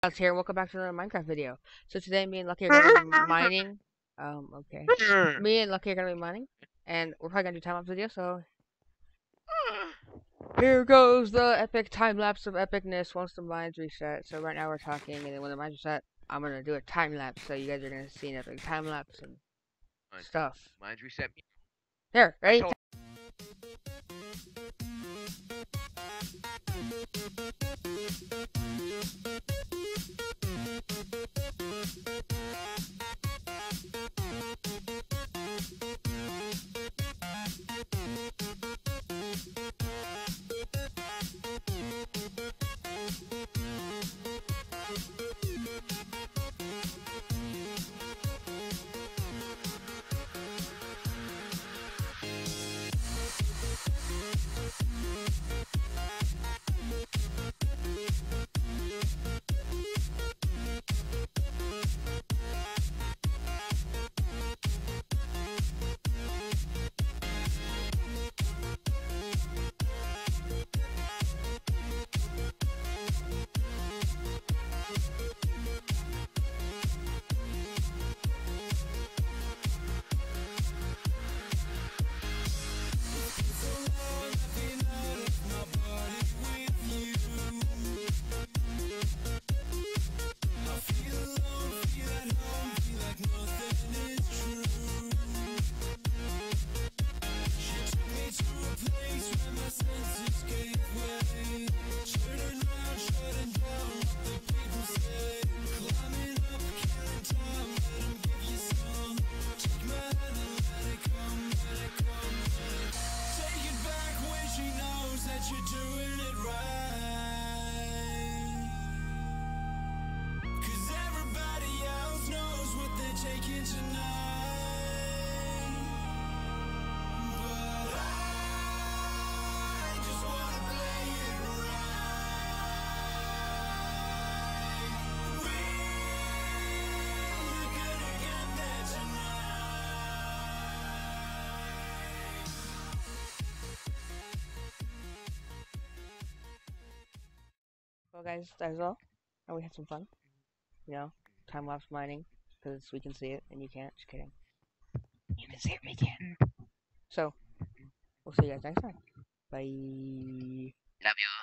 Alex here, welcome back to another Minecraft video. So today me and Lucky are going to be mining. Me and Lucky are going to be mining, and we're probably going to do time-lapse video, so here goes the epic time-lapse of epicness once the mines reset. So right now we're talking, and then when the mines reset, I'm going to do a time-lapse, so you guys are going to see an epic time-lapse and stuff. Mines reset. There, ready? Well guys, that is all, and we had some fun, you know, time-lapse mining, because we can see it, and you can't, just kidding. You can see it, we can. So, we'll see you guys next time. Bye. Love you.